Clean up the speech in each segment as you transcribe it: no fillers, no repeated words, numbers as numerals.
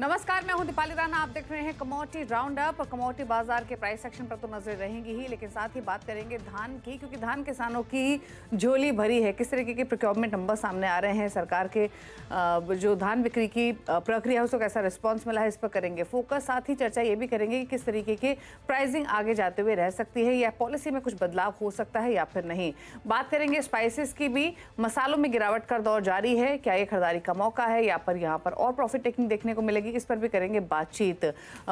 नमस्कार, मैं हूं दीपाली राना। आप देख रहे हैं कमौटी राउंडअप। कमौटी बाजार के प्राइस सेक्शन पर तो नजर रहेंगी ही, लेकिन साथ ही बात करेंगे धान की, क्योंकि धान किसानों की झोली भरी है। किस तरीके के प्रोक्योरमेंट नंबर सामने आ रहे हैं, सरकार के जो धान बिक्री की प्रक्रिया है उसको कैसा रिस्पॉन्स मिला है, इस पर करेंगे फोकस। साथ ही चर्चा ये भी करेंगे कि किस तरीके की प्राइसिंग आगे जाते हुए रह सकती है, या पॉलिसी में कुछ बदलाव हो सकता है या फिर नहीं। बात करेंगे स्पाइसेस की भी। मसालों में गिरावट का दौर जारी है, क्या ये खरीदारी का मौका है या पर यहाँ पर और प्रॉफिट टेकिंग देखने को मिलेगी, इस पर भी करेंगे बातचीत।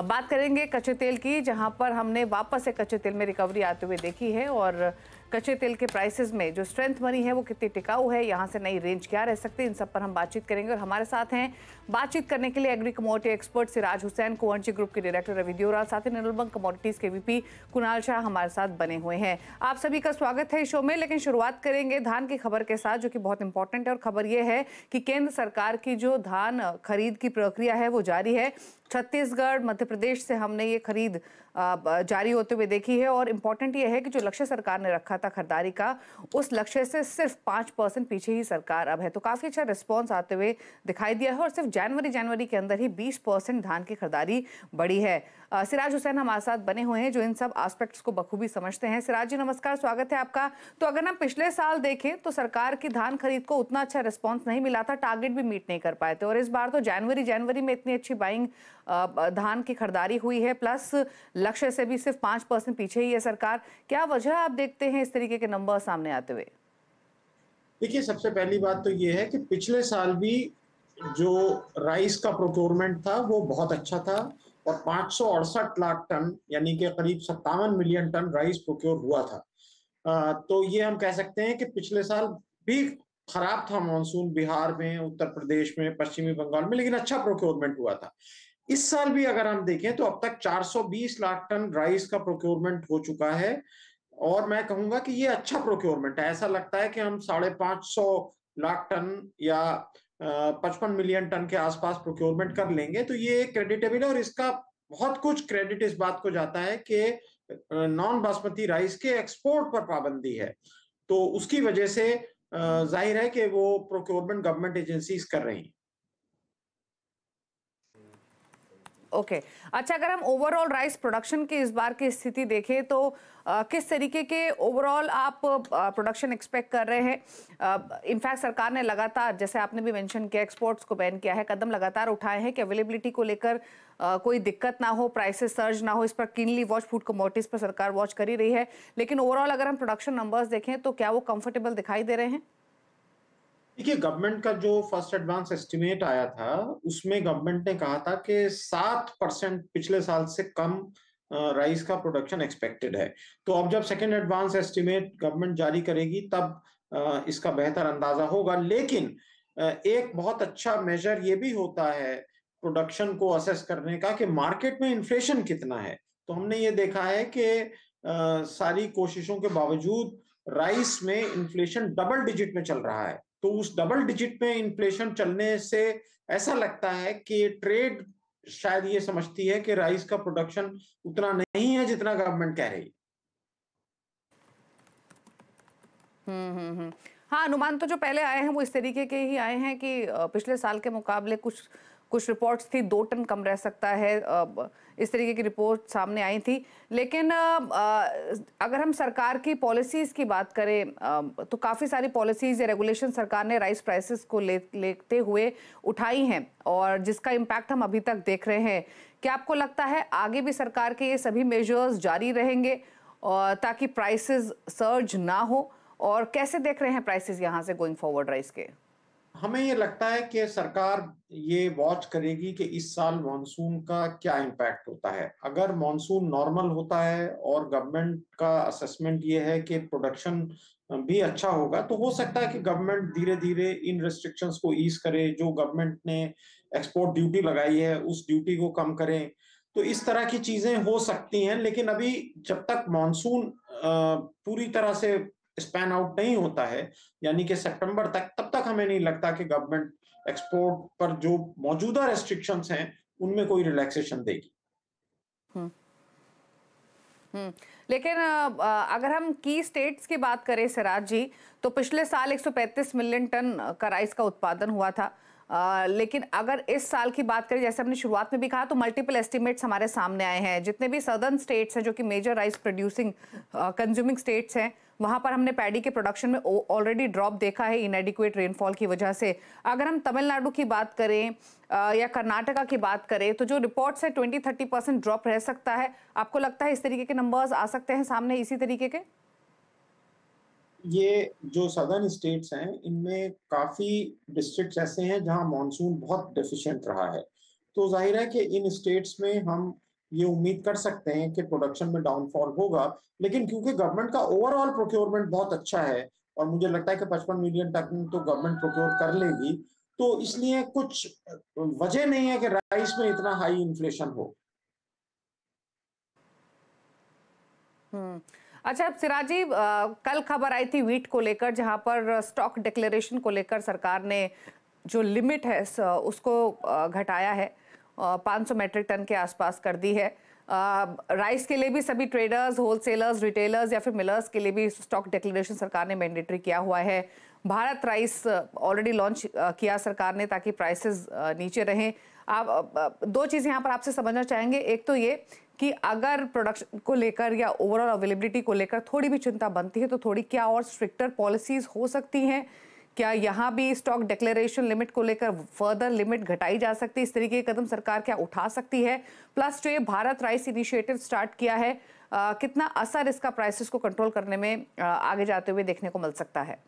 बात करेंगे कच्चे तेल की, जहां पर हमने वापस से कच्चे तेल में रिकवरी आते हुए देखी है, और कच्चे तेल के प्राइसेस में जो स्ट्रेंथ बनी है वो कितनी टिकाऊ है, यहां से नई रेंज क्या रह सकती है, इन सब पर हम बातचीत करेंगे। और हमारे साथ हैं बातचीत करने के लिए agri commodity expert Siraj Hussain, कोवांची ग्रुप के डायरेक्टर रवि देवरा, साथ ही नेशनल बैंक कमोडिटीज के वीपी कुणाल शाह हमारे साथ बने हुए हैं। आप सभी का स्वागत है इस शो में। लेकिन शुरुआत करेंगे धान की खबर के साथ, जो कि बहुत इंपॉर्टेंट है। और खबर ये है कि केंद्र सरकार की जो धान खरीद की प्रक्रिया है वो जारी है। छत्तीसगढ़, मध्य प्रदेश से हमने ये खरीद जारी होते हुए देखी है। और इम्पॉर्टेंट ये है कि जो लक्ष्य सरकार ने रखा था खरीदारी का, उस लक्ष्य से सिर्फ 5% पीछे ही सरकार अब है। तो काफ़ी अच्छा रिस्पांस आते हुए दिखाई दिया है। और सिर्फ जनवरी के अंदर ही 20% धान की खरीदारी बढ़ी है। सिराज हुसैन हमारे साथ बने हुए हैं, जो इन सब आस्पेक्ट्स को बखूबी समझते हैं। सिराज जी नमस्कार, स्वागत है आपका। तो अगर हम पिछले साल देखें तो सरकार की धान खरीद को उतना अच्छा रिस्पॉन्स नहीं मिला था, टारगेट भी मीट नहीं कर पाए थे। और इस बार तो जनवरी में इतनी अच्छी बाइंग धान की खरीदारी हुई है, प्लस लक्ष्य से भी सिर्फ 5% पीछे ही है सरकार। क्या वजह आप देखते हैं इस तरीके के नंबर सामने आते हुए? देखिए, सबसे पहली बात तो ये है कि पिछले साल भी जो राइस का प्रोक्योरमेंट था वो बहुत अच्छा था, और 568 लाख टन यानी कि करीब 57 मिलियन टन राइस प्रोक्योर हुआ था। तो ये हम कह सकते हैं कि पिछले साल भी खराब था मानसून बिहार में, उत्तर प्रदेश में, पश्चिमी बंगाल में, लेकिन अच्छा प्रोक्योरमेंट हुआ था। इस साल भी अगर हम देखें तो अब तक 420 लाख टन राइस का प्रोक्योरमेंट हो चुका है, और मैं कहूंगा कि ये अच्छा प्रोक्योरमेंट है। ऐसा लगता है कि हम 550 लाख टन या 55 मिलियन टन के आसपास प्रोक्योरमेंट कर लेंगे। तो ये क्रेडिटेबल है, और इसका बहुत कुछ क्रेडिट इस बात को जाता है कि नॉन बासमती राइस के एक्सपोर्ट पर पाबंदी है, तो उसकी वजह से जाहिर है कि वो प्रोक्योरमेंट गवर्नमेंट एजेंसीज कर रही हैं। ओके, अच्छा, अगर हम ओवरऑल राइस प्रोडक्शन की इस बार की स्थिति देखें तो किस तरीके के ओवरऑल आप प्रोडक्शन एक्सपेक्ट कर रहे हैं? इनफैक्ट सरकार ने लगातार, जैसे आपने भी मेंशन किया, एक्सपोर्ट्स को बैन किया है, कदम लगातार उठाए हैं कि अवेलेबिलिटी को लेकर कोई दिक्कत ना हो, प्राइसेस सर्ज ना हो। इस पर कीनली वॉच, फूड कमोडिटीज पर सरकार वॉच कर ही रही है। लेकिन ओवरऑल अगर हम प्रोडक्शन नंबर्स देखें तो क्या वो कंफर्टेबल दिखाई दे रहे हैं? देखिए, गवर्नमेंट का जो फर्स्ट एडवांस एस्टिमेट आया था उसमें गवर्नमेंट ने कहा था कि 7% पिछले साल से कम राइस का प्रोडक्शन एक्सपेक्टेड है। तो अब जब सेकंड एडवांस एस्टिमेट गवर्नमेंट जारी करेगी तब इसका बेहतर अंदाजा होगा। लेकिन एक बहुत अच्छा मेजर ये भी होता है प्रोडक्शन को असेस करने का कि मार्केट में इन्फ्लेशन कितना है। तो हमने ये देखा है कि सारी कोशिशों के बावजूद राइस में इन्फ्लेशन डबल डिजिट में चल रहा है। तो उस डबल डिजिट में इन्फ्लेशन चलने से ऐसा लगता है कि ट्रेड शायद ये समझती है कि राइस का प्रोडक्शन उतना नहीं है जितना गवर्नमेंट कह रही है। हाँ, अनुमान तो जो पहले आए हैं वो इस तरीके के ही आए हैं कि पिछले साल के मुकाबले कुछ रिपोर्ट्स थी, 2 टन कम रह सकता है, इस तरीके की रिपोर्ट सामने आई थी। लेकिन अगर हम सरकार की पॉलिसीज़ की बात करें तो काफ़ी सारी पॉलिसीज़ या रेगुलेशन सरकार ने राइस प्राइसेस को लेते हुए उठाई हैं, और जिसका इम्पैक्ट हम अभी तक देख रहे हैं। क्या आपको लगता है आगे भी सरकार के ये सभी मेजर्स जारी रहेंगे ताकि प्राइसेस सर्ज ना हो, और कैसे देख रहे हैं प्राइसेस यहाँ से गोइंग फॉरवर्ड राइस के? हमें ये लगता है कि सरकार ये वॉच करेगी कि इस साल मानसून का क्या इम्पैक्ट होता है। अगर मानसून नॉर्मल होता है और गवर्नमेंट का असेसमेंट ये है कि प्रोडक्शन भी अच्छा होगा, तो हो सकता है कि गवर्नमेंट धीरे धीरे इन रिस्ट्रिक्शंस को ईज करे, जो गवर्नमेंट ने एक्सपोर्ट ड्यूटी लगाई है उस ड्यूटी को कम करें। तो इस तरह की चीजें हो सकती हैं, लेकिन अभी जब तक मानसून पूरी तरह से स्पैन आउट नहीं होता है, यानी कि सितंबर तक, तब तक हमें नहीं लगता कि गवर्नमेंट एक्सपोर्ट पर जो मौजूदा रेस्ट्रिक्शंस हैं उनमें कोई रिलैक्सेशन देगी। लेकिन अगर हम की स्टेट्स की बात करें सिराज जी, तो पिछले साल 135 मिलियन टन का राइस का उत्पादन हुआ था। लेकिन अगर इस साल की बात करें, जैसे हमने शुरुआत में भी कहा, तो मल्टीपल एस्टिमेट्स हमारे सामने आए हैं। जितने भी सदर्न स्टेट्स हैं जो कि major rice producing consuming states हैं, वहाँ पर हमने पैडी के प्रोडक्शन में ऑलरेडी ड्रॉप देखा है इनएडिक्वेट रेनफॉल की वजह से। अगर हम तमिलनाडु की बात करें या कर्नाटका की बात करें, तो जो रिपोर्ट्स है 20-30% ड्रॉप रह सकता है। आपको लगता है इस तरीके के नंबर्स आ सकते हैं सामने इसी तरीके के? ये जो सदर्न स्टेट्स हैं, इनमें काफ़ी डिस्ट्रिक्ट्स ऐसे हैं जहाँ मानसून बहुत डेफिशिएंट रहा है, तो जाहिर है कि इन स्टेट्स में हम ये उम्मीद कर सकते हैं कि प्रोडक्शन में डाउनफॉल होगा। लेकिन क्योंकि गवर्नमेंट का ओवरऑल प्रोक्योरमेंट बहुत अच्छा है और मुझे लगता है कि 55 मिलियन टन तो गवर्नमेंट प्रोक्योर कर लेगी, तो इसलिए कुछ वजह नहीं है कि राइस में इतना हाई इन्फ्लेशन हो। अच्छा, अब सिराज जी, कल खबर आई थी व्हीट को लेकर, जहां पर स्टॉक डिक्लेरेशन को लेकर सरकार ने जो लिमिट है उसको घटाया है, 500 मेट्रिक टन के आसपास कर दी है। राइस के लिए भी सभी ट्रेडर्स, होलसेलर्स, रिटेलर्स या फिर मिलर्स के लिए भी स्टॉक डिक्लेरेशन सरकार ने मैंडेटरी किया हुआ है। भारत राइस ऑलरेडी लॉन्च किया सरकार ने ताकि प्राइसेस नीचे रहें। आप दो चीज़ें यहाँ पर आपसे समझना चाहेंगे। एक तो ये कि अगर प्रोडक्शन को लेकर या ओवरऑल अवेलेबिलिटी को लेकर थोड़ी भी चिंता बनती है, तो थोड़ी क्या और स्ट्रिक्टर पॉलिसीज हो सकती हैं? क्या यहाँ भी स्टॉक डिक्लेरेशन लिमिट को लेकर फर्दर लिमिट घटाई जा सकती है? इस तरीके के कदम सरकार क्या उठा सकती है? प्लस जो ये भारत राइस इनिशिएटिव स्टार्ट किया है, कितना असर इसका प्राइसेस को कंट्रोल करने में आगे जाते हुए देखने को मिल सकता है?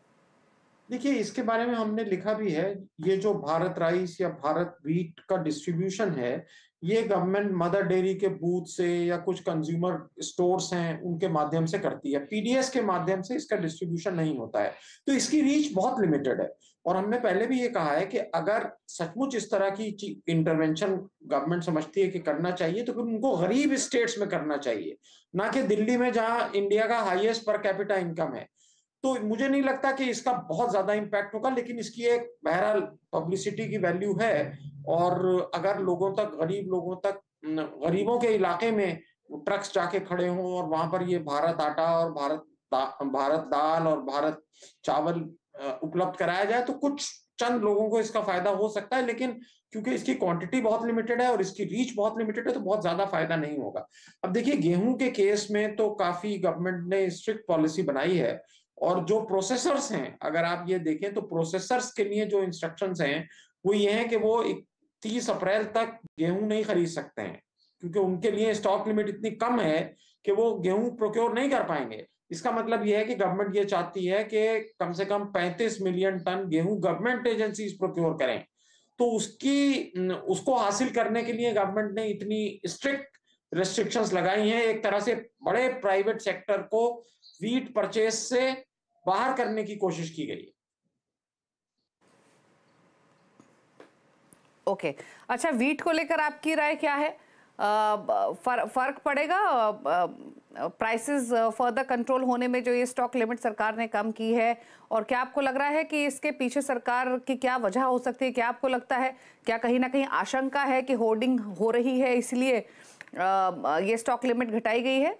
देखिए, इसके बारे में हमने लिखा भी है। ये जो भारत राइस या भारत व्हीट का डिस्ट्रीब्यूशन है, ये गवर्नमेंट मदर डेयरी के बूथ से या कुछ कंज्यूमर स्टोर्स हैं उनके माध्यम से करती है। पीडीएस के माध्यम से इसका डिस्ट्रीब्यूशन नहीं होता है, तो इसकी रीच बहुत लिमिटेड है। और हमने पहले भी ये कहा है कि अगर सचमुच इस तरह की इंटरवेंशन गवर्नमेंट समझती है कि करना चाहिए, तो फिर उनको गरीब स्टेट्स में करना चाहिए, ना कि दिल्ली में, जहाँ इंडिया का हाईएस्ट पर कैपिटा इनकम है। तो मुझे नहीं लगता कि इसका बहुत ज्यादा इम्पैक्ट होगा, लेकिन इसकी एक बहरहाल पब्लिसिटी की वैल्यू है। और अगर लोगों तक, गरीब लोगों तक, गरीबों के इलाके में ट्रक्स जाके खड़े हों और वहां पर ये भारत आटा और भारत दाल और भारत चावल उपलब्ध कराया जाए, तो कुछ चंद लोगों को इसका फायदा हो सकता है। लेकिन क्योंकि इसकी क्वांटिटी बहुत लिमिटेड है और इसकी रीच बहुत लिमिटेड है, तो बहुत ज्यादा फायदा नहीं होगा। अब देखिए, गेहूं के केस में तो काफी गवर्नमेंट ने स्ट्रिक्ट पॉलिसी बनाई है, और जो प्रोसेसर्स हैं, अगर आप ये देखें तो प्रोसेसर्स के लिए जो इंस्ट्रक्शंस हैं वो ये हैं कि वो 31 अप्रैल तक गेहूं नहीं खरीद सकते हैं, क्योंकि उनके लिए स्टॉक लिमिट इतनी कम है कि वो गेहूं प्रोक्योर नहीं कर पाएंगे। इसका मतलब ये है कि गवर्नमेंट ये चाहती है कि कम से कम 35 मिलियन टन गेहूं गवर्नमेंट एजेंसीज प्रोक्योर करें, तो उसको हासिल करने के लिए गवर्नमेंट ने इतनी स्ट्रिक्ट रेस्ट्रिक्शंस लगाई हैं। एक तरह से बड़े प्राइवेट सेक्टर को व्हीट परचेज से बाहर करने की कोशिश की गई है। ओके, अच्छा, व्हीट को लेकर आपकी राय क्या है? फर्क पड़ेगा प्राइसेस फर्दर कंट्रोल होने में, जो ये स्टॉक लिमिट सरकार ने कम की है? और क्या आपको लग रहा है कि इसके पीछे सरकार की क्या वजह हो सकती है? क्या आपको लगता है, क्या कहीं ना कहीं आशंका है कि होर्डिंग हो रही है, इसलिए ये स्टॉक लिमिट घटाई गई है?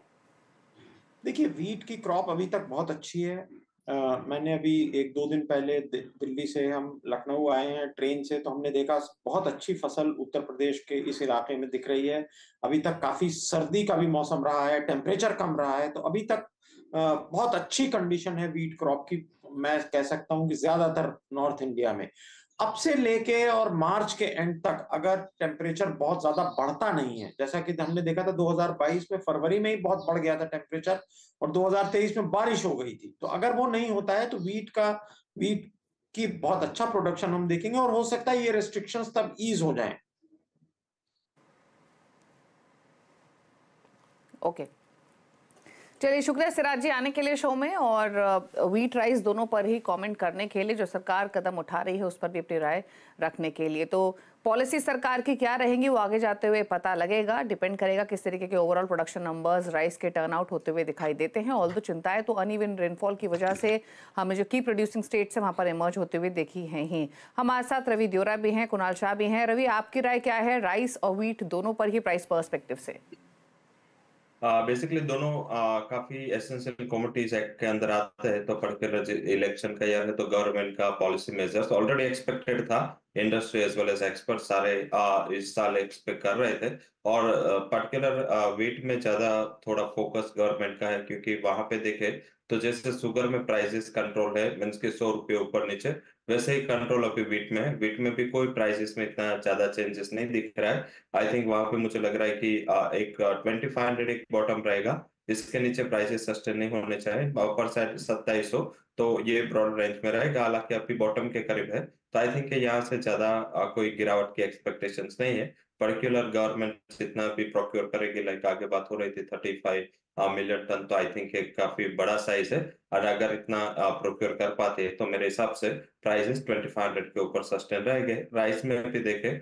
देखिए, व्हीट की क्रॉप अभी तक बहुत अच्छी है। मैंने अभी 1-2 दिन पहले दिल्ली से हम लखनऊ आए हैं ट्रेन से, तो हमने देखा बहुत अच्छी फसल उत्तर प्रदेश के इस इलाके में दिख रही है। अभी तक काफ़ी सर्दी का भी मौसम रहा है, टेम्परेचर कम रहा है, तो अभी तक बहुत अच्छी कंडीशन है व्हीट क्रॉप की। मैं कह सकता हूँ कि ज़्यादातर नॉर्थ इंडिया में अब से लेके और मार्च के एंड तक अगर टेम्परेचर बहुत ज्यादा बढ़ता नहीं है, जैसा कि हमने देखा था 2022 में फरवरी में ही बहुत बढ़ गया था टेम्परेचर और 2023 में बारिश हो गई थी, तो अगर वो नहीं होता है तो व्हीट की बहुत अच्छा प्रोडक्शन हम देखेंगे। और हो सकता है ये रेस्ट्रिक्शंस तब ईज हो जाएं। ओके, चलिए, शुक्रिया सिराज जी आने के लिए शो में, और व्हीट राइस दोनों पर ही कमेंट करने के लिए, जो सरकार कदम उठा रही है उस पर भी अपनी राय रखने के लिए। तो पॉलिसी सरकार की क्या रहेंगी वो आगे जाते हुए पता लगेगा। डिपेंड करेगा किस तरीके के ओवरऑल प्रोडक्शन नंबर्स राइस के टर्नआउट होते हुए दिखाई देते हैं। ऑल दो चिंताएं तो अनइवन रेनफॉल की वजह से हमें जो की प्रोड्यूसिंग स्टेट्स है वहाँ पर इमर्ज होते हुए देखी हैं ही। हमारे साथ रवि देवरा भी हैं, कुणाल शाह भी हैं। रवि, आपकी राय क्या है राइस और व्हीट दोनों पर ही प्राइस पर्सपेक्टिव से? बेसिकली दोनों काफी एसेंशियल कमोडिटीज एक्ट के अंदर आते हैं। तो पर्टिकुलर इलेक्शन का ईयर है तो गवर्नमेंट का पॉलिसी मेजर्स ऑलरेडी एक्सपेक्टेड था, industry as well as expert सारे इस साल एक्सपेक्ट कर रहे थे। और पर्टिकुलर व्हीट में ज्यादा थोड़ा फोकस गवर्नमेंट का है, क्योंकि वहां पे देखे तो जैसे शुगर में प्राइसेस कंट्रोल है मीन्स के 100 रुपये ऊपर नीचे, वैसे ही कंट्रोल अभी व्हीट में है। व्हीट में भी कोई प्राइसेस में इतना ज्यादा चेंजेस नहीं दिख रहा है। आई थिंक वहां पे मुझे लग रहा है कि एक 2500 एक बॉटम रहेगा, इसके नीचे प्राइसेस सस्टेन नहीं होने चाहिए। अपर साइड 2700, तो ये ब्रॉड रेंज में रहेगा, हालांकि अभी बॉटम के करीब है। तो आई थिंक यहाँ से ज्यादा कोई गिरावट की एक्सपेक्टेशन नहीं है। पर्टिकुलर गवर्नमेंट जितना भी प्रोक्योर करेगी, लाइक आगे बात हो रही थी 35 मिलियन टन, तो आई थिंक एक काफी बड़ा साइज है। और अगर इतना प्रोक्योर कर पाते हैं तो मेरे हिसाब से प्राइसेस 2500 के ऊपर सस्टेन रहेंगे। राइस में भी देखें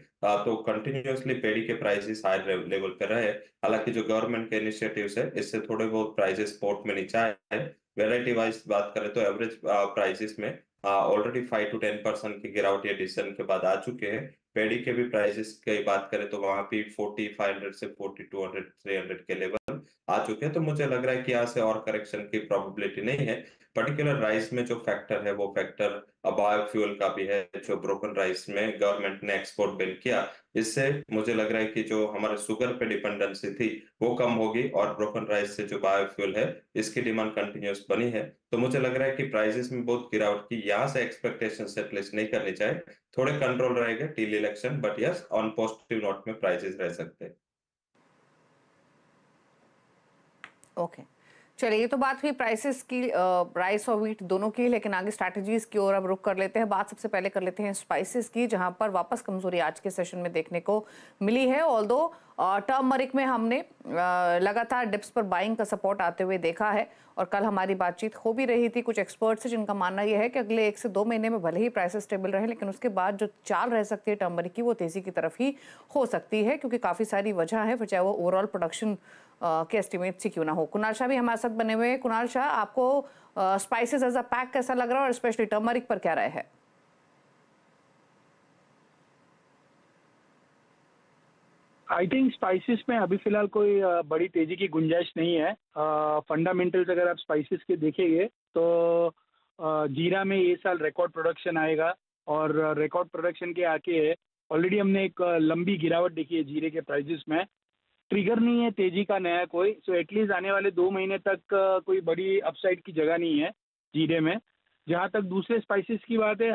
तो कंटिन्यूअसली पेड़ी के प्राइसेस हाई लेवल पे रहे, हालांकि जो गवर्नमेंट के इनिशिएटिव्स है इससे थोड़े बहुत प्राइसेस स्पोर्ट में नीचे आए। वेराइटी वाइज बात करें तो एवरेज प्राइसेस में ऑलरेडी 5 to 10% की गिरावट या डिसीजन के बाद आ चुके हैं। पेड़ी के भी प्राइसेस की बात करें तो वहां भी 4500 से 4200-300 के लेवल आ चुके हैं। तो मुझे लग रहा है कि यहाँ से और करेक्शन की प्रोबेबिलिटी नहीं है। पर्टिकुलर राइस में जो फैक्टर है वो फैक्टर बायोफ्यूल का भी है, जो ब्रोकन राइस में गवर्नमेंट ने एक्सपोर्ट बैन किया। इससे मुझे लग रहा है कि जो हमारे शुगर पे डिपेंडेंसी थी वो कम होगी, और ब्रोकन राइस से जो बायोफ्यूल है इसकी डिमांड कंटिन्यूस बनी है। तो मुझे लग रहा है कि प्राइसेस में बहुत गिरावट की यहाँ से एक्सपेक्टेशन सेट लिस्ट नहीं करनी चाहिए, थोड़े कंट्रोल रहेगा till election, but yes on positive note में प्राइसेस रह सकते हैं। ओके, चलिए ये तो बात हुई प्राइसेस की, राइस और व्हीट दोनों की, लेकिन आगे स्ट्रैटेजीज की ओर अब रुख कर लेते हैं। बात सबसे पहले कर लेते हैं स्पाइसेस की, जहां पर वापस कमजोरी आज के सेशन में देखने को मिली है। ऑल्दो टर्मरिक में हमने लगातार डिप्स पर बाइंग का सपोर्ट आते हुए देखा है, और कल हमारी बातचीत हो भी रही थी कुछ एक्सपर्ट्स से, जिनका मानना यह है कि अगले 1 से 2 महीने में भले ही प्राइसेस स्टेबल रहे, लेकिन उसके बाद जो चाल रह सकती है टर्मरिक की वो तेजी की तरफ ही हो सकती है, क्योंकि काफ़ी सारी वजह है, फिर चाहे वो ओवरऑल प्रोडक्शन के एस्टिमेट से क्यों ना हो। कुणाल शाह भी हमारे साथ बने हुए हैं। कुणाल शाह, आपको स्पाइसेस एज अ पैक कैसा लग रहा है और स्पेशली टर्मरिक पर क्या राय है? आई थिंक स्पाइसेस में अभी फिलहाल कोई बड़ी तेजी की गुंजाइश नहीं है। फंडामेंटल्स अगर आप स्पाइसेस के देखेंगे तो जीरा में ये साल रिकॉर्ड प्रोडक्शन आएगा, और रिकॉर्ड प्रोडक्शन के आके ऑलरेडी हमने एक लंबी गिरावट देखी है जीरे के प्राइसेस में। ट्रिगर नहीं है तेजी का नया कोई, सो एटलीस्ट आने वाले 2 महीने तक कोई बड़ी अपसाइड की जगह नहीं है जीरे में। जहाँ तक दूसरे स्पाइसेस की बात है,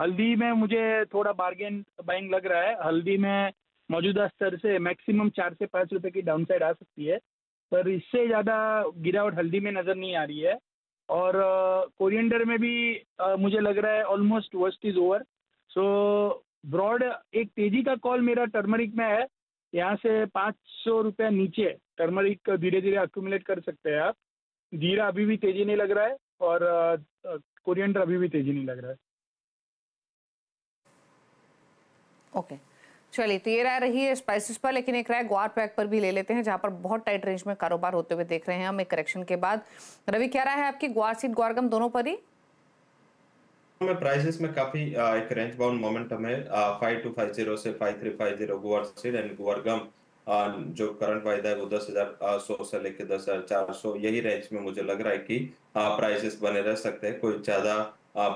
हल्दी में मुझे थोड़ा बार्गेन बाइंग लग रहा है। हल्दी में मौजूदा स्तर से मैक्सिमम 4 से 5 रुपये की डाउनसाइड आ सकती है, पर इससे ज़्यादा गिरावट हल्दी में नज़र नहीं आ रही है। और कोरिएंडर में भी मुझे लग रहा है almost worst is over, so broad एक तेज़ी का कॉल मेरा टर्मरिक में है। यहाँ से 500 रुपया नीचे टर्मरिक धीरे धीरे एक्यूमुलेट कर सकते हैं आप। जीरा अभी भी तेजी नहीं लग रहा है, और कोरिएंडर अभी भी तेजी नहीं लग रहा है। ओके, चलिए तो ये राय रही है स्पाइसेस पर, लेकिन एक राय ग्वार पैक पर भी ले लेते हैं, जहाँ पर बहुत टाइट रेंज में कारोबार होते हुए देख रहे हैं हम एक करेक्शन के बाद। रवि, क्या राय है आपकी ग्वार सीड ग्वार गम दोनों पर ही? में प्राइसेस में काफी एक रेंज बाउंड मोमेंटम है। 5250 से 5350 गुवार सीड एंड गुवार गम जो करंट वायदा है वो 10,100 से लेके 10,400, यही रेंज में मुझे लग रहा है कि प्राइसेस बने रह सकते हैं। कोई ज्यादा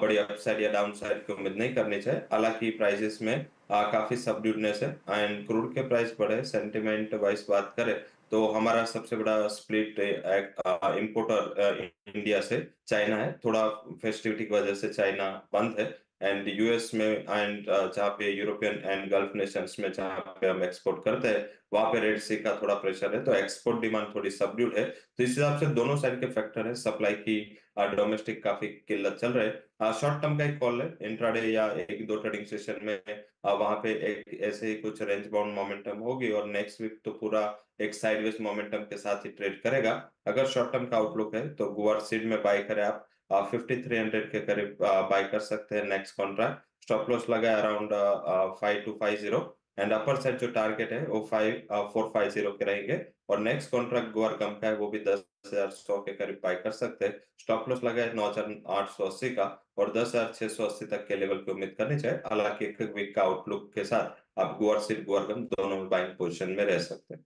बड़ी अपसाइड या डाउनसाइड की उम्मीद नहीं करनी चाहिए। हालांकि प्राइसेस में काफी सबड्यूडनेस है, एंड क्रूड के प्राइस बढ़े। सेंटिमेंट वाइज बात करें तो हमारा सबसे बड़ा स्प्लिट इंपोर्टर इंडिया से चाइना है, थोड़ा फेस्टिविटी की वजह से चाइना बंद है। एंड यूएस में एंड जहाँ पे यूरोपियन एंड गल्फ नेशंस में जहाँ पे हम एक्सपोर्ट करते हैं वहाँ पे रेड सी का थोड़ा प्रेशर है, तो एक्सपोर्ट डिमांड थोड़ी सबड्यूड है। तो इस हिसाब से दोनों साइड के फैक्टर है, सप्लाई की डोमेस्टिक काफी किल्लत चल रहे है। शॉर्ट टर्म का एक कॉल है, इंट्राडे या 1-2 ट्रेडिंग सेशन में वहां पे एक ऐसे ही कुछ रेंज बाउंड मोमेंटम होगी, और नेक्स्ट वीक तो पूरा एक साइडवेज मोमेंटम के साथ ही ट्रेड करेगा। अगर शॉर्ट टर्म का आउटलुक है तो गुवार सीड में बाय करें आप, 5300 के करीब बाय कर सकते हैं नेक्स्ट कॉन्ट्रैक्ट। स्टॉप लॉस लगा अराउंड 5250, एंड अपर साइड जो टारगेट है वो 5450 के रहेंगे। और नेक्स्ट कॉन्ट्रैक्ट गुवार गम का है, वो भी 10,100 के करीब बाय कर सकते हैं। स्टॉप लॉस लगा है 9,880 का, और 10,680 तक के लेवल की उम्मीद करनी चाहिए। हालांकि एक वीक का आउटलुक के साथ आप गुवार सीड गुवार गम दोनों बाइंग पोजिशन में रह सकते हैं।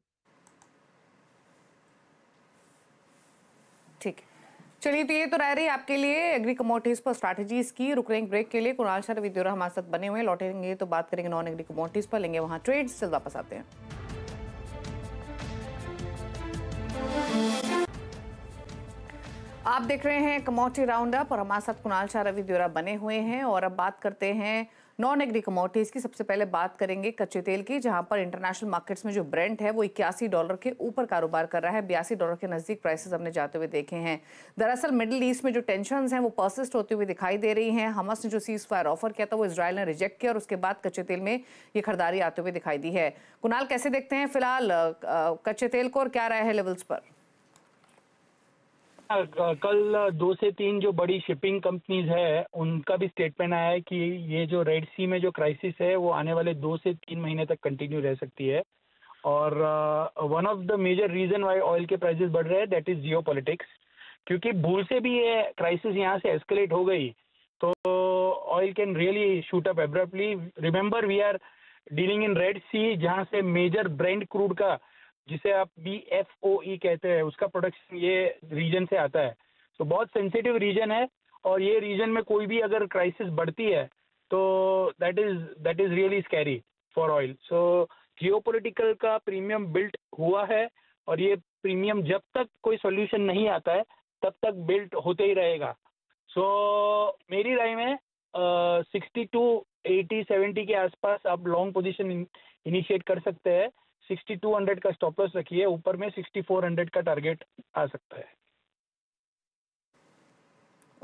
चलिए, तो ये तो रह रही आपके लिए एग्री कमोडिटीज पर स्ट्रैटेजीज की। रुक रहे ब्रेक के लिए, कुणाल शाह, रवि देवरा हमारे साथ बने हुए। लौटेंगे तो बात करेंगे नॉन एग्री कमोडिटीज पर, लेंगे वहां ट्रेड से। वापस आते हैं। आप देख रहे हैं कमौटी राउंडअप और हमारे साथ कुणाल शाह, रवि देवरा बने हुए हैं। और अब बात करते हैं नॉन एग्री कमोडिटीज़ की। सबसे पहले बात करेंगे कच्चे तेल की, जहां पर इंटरनेशनल मार्केट्स में जो ब्रेंट है वो 81 डॉलर के ऊपर कारोबार कर रहा है। 82 डॉलर के नज़दीक प्राइसेस हमने जाते हुए देखे हैं। दरअसल मिडिल ईस्ट में जो टेंशंस हैं वो परसिस्ट होते हुए दिखाई दे रही हैं। हमास ने जो सीज फायर ऑफर किया था वो इसराइल ने रिजेक्ट किया और उसके बाद कच्चे तेल में ये खरीदारी आते हुए दिखाई दी है। कुणाल, कैसे देखते हैं फिलहाल कच्चे तेल को और क्या राय है लेवल्स पर? कल 2 से 3 जो बड़ी शिपिंग कंपनीज है उनका भी स्टेटमेंट आया है कि ये जो रेड सी में जो क्राइसिस है वो आने वाले 2 से 3 महीने तक कंटिन्यू रह सकती है। और one of the major reason why oil के प्राइसेस बढ़ रहे हैं दैट इज जियो पॉलिटिक्स, क्योंकि भूल से भी ये क्राइसिस यहाँ से एस्केलेट हो गई तो oil can really shoot up abruptly. Remember we are dealing in Red Sea, जहाँ से मेजर ब्रेंट क्रूड का, जिसे आप BFOE कहते हैं, उसका प्रोडक्शन ये रीजन से आता है। तो बहुत सेंसिटिव रीजन है और ये रीजन में कोई भी अगर क्राइसिस बढ़ती है तो that is really scary for oil. So geopolitical का प्रीमियम बिल्ट हुआ है और ये प्रीमियम जब तक कोई सॉल्यूशन नहीं आता है तब तक बिल्ट होते ही रहेगा। सो मेरी राय में 60 to 80-70 के आसपास आप लॉन्ग पोजिशन इनिशिएट कर सकते हैं। 6200 का स्टॉप लॉस रखिए, ऊपर में 6400 का टारगेट आ सकता है।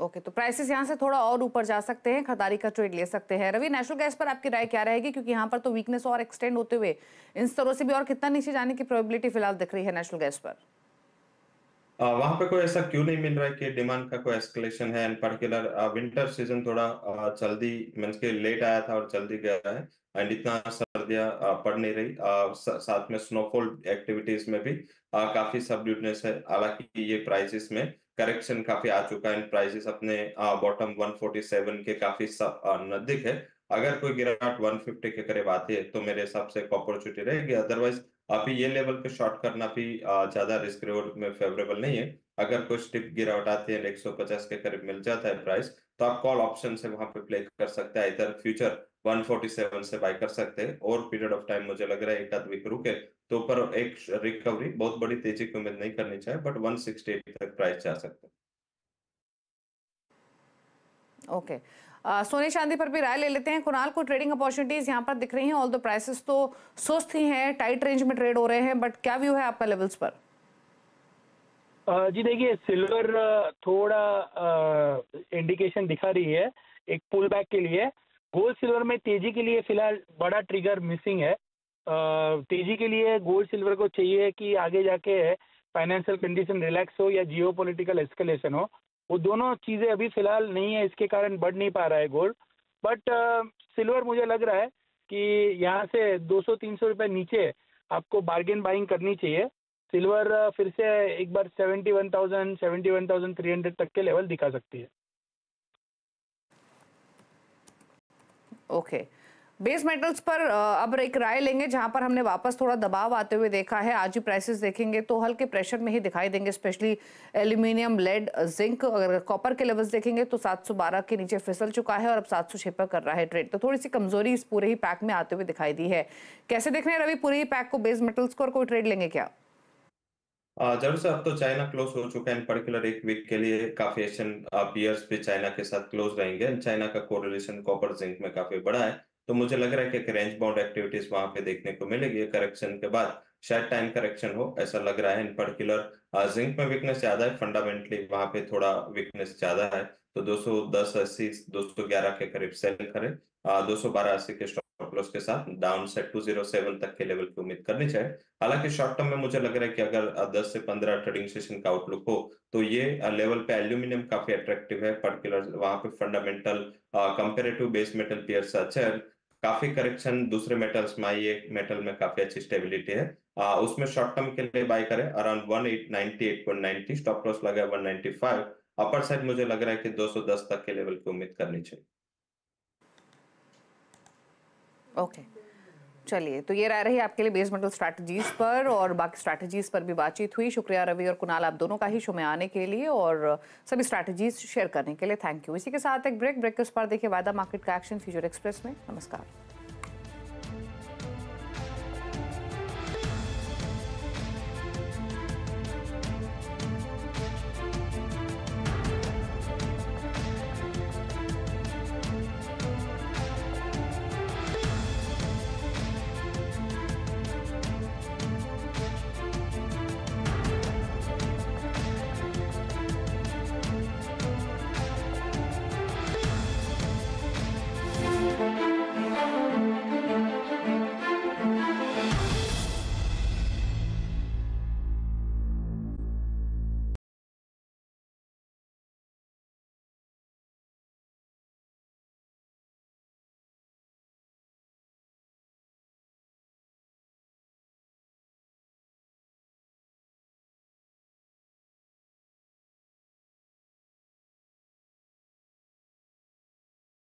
ओके, तो प्राइसेस यहां से थोड़ा और ऊपर जा सकते हैं, खरीदारी का ट्रेड ले सकते हैं। रवि, नेशनल गैस पर आपकी राय क्या रहेगी, क्योंकि यहां पर तो वीकनेस और एक्सटेंड होते हुए इन स्तरों से भी और कितना नीचे जाने की प्रोबेबिलिटी फिलहाल दिख रही है नेशनल गैस पर? वहां पे कोई ऐसा क्यों नहीं मिल रहा है कि डिमांड का कोई एस्केलेशन है। इन पर्टिकुलर विंटर सीजन थोड़ा जल्दी मींस के लेट आया था और जल्दी गया है एंड इतना सर्दियां पड़ नहीं रही। साथ में स्नोफॉल एक्टिविटीज में भी काफी सबड्यूटनेस है। हालांकि ये प्राइसेस में करेक्शन काफी आ चुका है, प्राइसेस अपने बॉटम 147 के काफी नजदीक है। अगर कोई गिरावट 150 के करीब आती है तो मेरे हिसाब से एक अपॉर्चुनिटी रहेगी। अदरवाइज अभी ये लेवल पे शॉर्ट करना भी ज्यादा रिस्क रिवॉर्ड में फेवरेबल नहीं है। अगर कोई स्टिप गिरावट आती है 150 के करीब मिल जाता है प्राइस, तो आप कॉल ऑप्शन से वहां पे प्ले कर सकते हैं। इधर फ्यूचर 147 से बाय कर सकते हैं और पीरियड ऑफ टाइम मुझे लग रहा है 1-2 वीक रुके तो पर एक रिकवरी, बहुत बड़ी तेजी की उम्मीद नहीं करनी चाहिए, बट 168 तक प्राइस जा सकते हैं। ओके, सोने चांदी पर भी राय ले लेते हैं। कुणाल को ट्रेडिंग अपॉर्चुनिटीज यहाँ पर दिख रही हैं, ऑल द प्राइसेस तो सुस्त ही हैं, टाइट रेंज में ट्रेड हो रहे हैं, बट क्या व्यू है आपका लेवल्स पर? जी देखिए, सिल्वर थोड़ा इंडिकेशन दिखा रही है एक पुल बैक के लिए। गोल्ड सिल्वर में तेजी के लिए फिलहाल बड़ा ट्रिगर मिसिंग है। तेजी के लिए गोल्ड सिल्वर को चाहिए कि आगे जाके फाइनेंशियल कंडीशन रिलैक्स हो या जियो पोलिटिकल एस्केलेशन हो, वो दोनों चीज़ें अभी फिलहाल नहीं है, इसके कारण बढ़ नहीं पा रहा है गोल्ड। बट सिल्वर मुझे लग रहा है कि यहाँ से 200-300 रुपये नीचे आपको बार्गेन बाइंग करनी चाहिए। सिल्वर फिर से एक बार 71,000, 71,300 तक के लेवल दिखा सकती है। ओके, बेस मेटल्स पर अब एक राय लेंगे, जहां पर हमने वापस थोड़ा दबाव आते हुए देखा है। आज ही प्राइसेस देखेंगे तो हल्के प्रेशर में ही दिखाई देंगे, स्पेशली एल्यूमिनियम, लेड, जिंक। अगर कॉपर के लेवल्स देखेंगे तो 712 के नीचे फिसल चुका है और अब 706 पर कर रहा है ट्रेड। तो थोड़ी सी कमजोरी इस पूरे ही पैक में आते हुए दिखाई दी है। कैसे देख रहे हैं रवि पूरे ही पैक को, बेस मेटल्स को, और कोई ट्रेड लेंगे क्या? जरूर सर, अब तो चाइना क्लोज हो चुका है। इन पर्टिकुलर एक वीक के लिए काफी एशियन पियर्स भी चाइना के साथ क्लोज रहेंगे। चाइना का कोरिलेशन कॉपर जिंक में काफी बड़ा है, तो मुझे लग रहा है कि रेंज बाउंड एक्टिविटीज वहां पे देखने को मिलेगी। करेक्शन के बाद शायद टाइम करेक्शन हो, ऐसा लग रहा है। इन पर्टिकुलर जिंक में वीकनेस ज्यादा है, फंडामेंटली वहां पे थोड़ा वीकनेस ज्यादा है, तो 210.80, 211 के करीब सेल करें। 212.80 के स्टॉप लॉस के साथ डाउन से 207 तक के लेवल की उम्मीद करनी चाहिए। हालांकि शॉर्ट टर्म में मुझे लग रहा है कि अगर 10 से 15 ट्रेडिंग सेशन का आउटलुक हो तो ये लेवल पे एल्यूमिनियम काफी अट्रैक्टिव है। पर्टिकुलर वहां पे fundamental comparative base metal pair से अच्छा है। काफी करेक्शन दूसरे मेटल्स में, ये मेटल में काफी अच्छी स्टेबिलिटी है। उसमें शॉर्ट टर्म के लिए बाय करें अराउंड 198.90, स्टॉप लॉस लगा 195। अपर साइड मुझे लग रहा है कि 210 तक के लेवल की उम्मीद करनी चाहिए। ओके, चलिए, तो ये रही आपके लिए बेस मेटल स्ट्रैटेजीज पर, और बाकी स्ट्रैटेजीज पर भी बातचीत हुई। शुक्रिया रवि और कुणाल आप दोनों का ही शो में आने के लिए और सभी स्ट्रैटेजीज शेयर करने के लिए, थैंक यू। इसी के साथ एक ब्रेक के उस पर देखिए वायदा मार्केट का एक्शन फ्यूचर एक्सप्रेस में। नमस्कार।